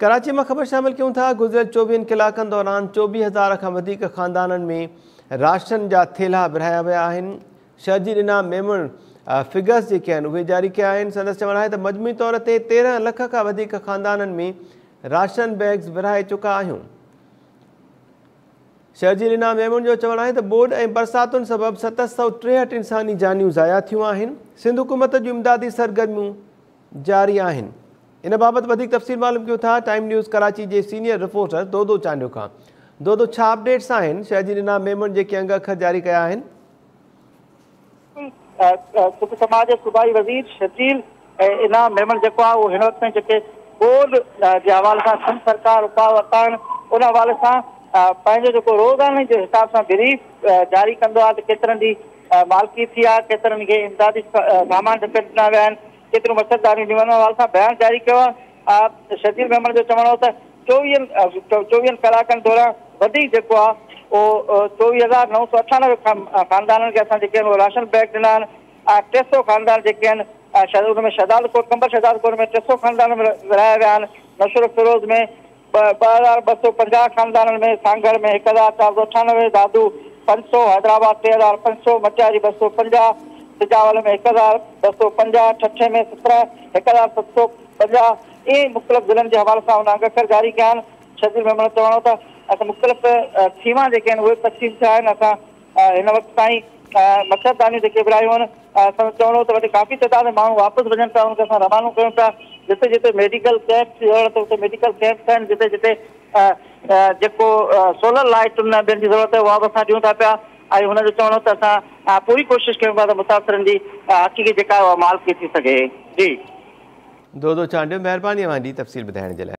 कराची में खबर शामिल क्यों था। गुजरे 24 कलाकनि दौरान 24,000 खां वधीक ख़ानदाननि में राशन जा थैला विरहाया विया आहिनि। शर्जील मेमन फिगर्स जेके आहिनि उहे जारी कया आहिनि। संदसि चवणु आहे त मजमूई तौर ते 13 लख खां वधीक ख़ानदाननि में राशन बैग्स विरहाए चुका आहियूं। शर्जील मेमन जो चवणु आहे त बोड ऐं बरसातुनि सबबि 763 इंसानी जानियूं ज़ाया थियूं आहिनि। सिंध हुकूमत जूं इमदादी सरगर्मियूं जारी आहिनि। इन बाबत वधिक तफ़सील मालूम क्यों था। टाइम न्यूज़ कराची के सीनियर रिपोर्टर दोदो चांडियो का। दोदो, छा अपडेट्स आहिनि शर्जील मेमन जेके अंग अखर जारी कया आहिनि? सिंध समाज के सूबाई वजीर शर्जील मेमन जेको आहे उहो हिन वक़्त में जेके बोर्ड जे हवाले सां सिंध सरकार उपाउ वरिता आहिनि उन हवाले सां पंहिंजो जेको रोज़ाने जे हिसाब सां ब्रीफ जारी कंदो आहे त केतिरनि जी मालिकी थी आहे, केतिरनि खे इमदादी सामान जेके ॾिना विया आहिनि, केतिरो मच्छरदारियूं ॾियण हवाले सां बयान जारी कयो आहे। शर्जील मेमन जो चवणो त 24 कलाकनि दौरान वधीक जेको आहे उहो 24,998 ख़ानदाननि खे असां जेके आहिनि राशन बैग ॾिना आहिनि। 300 ख़ानदान जेके आहिनि हुन में शहदादकोट कंबर शहदादकोट में 300 ख़ानदान विरहाया विया आहिनि। नशर फिरोज़ में 2,250 ख़ानदाननि में, सांगड़ में 1,498, दादू 500, हैदराबाद 3,500, मटियारी 250, सिजावल में 1,250, छठे में 17, 1,750, ये मुख़्तलिफ़ ज़िलनि के हवाले से अंग अखर जारी क्या। शर्जील मेमन चवणो त असां मुख़्तलिफ़ थीमा जेके आहिनि उहे तस्लीम थिया आहिनि। असां हिन वक़्त ताईं मच्छरदानियूं जेके विरायूं आहिनि असां चवणो त वरी काफ़ी तइदाद में माण्हू वापसि वञनि था, उनखे असां रवानो कयूं था। जिते जिते मेडिकल कैम्प्स त उते मेडिकल कैम्प्स आहिनि, जिते जिते जेको सोलर लाइटुनि ॿियनि जी ज़रूरत आहे उहा बि असां ॾियूं था पिया। ऐं हुनजो चवणो त असां पूरी कोशिशि कयूं था त मुसाफ़िरनि जी हक़ीक़ी जेका आहे उहा मालिकी थी सघे। जी दोदो चांडियो, महिरबानी तफ़सील ॿुधाइण जे लाइ।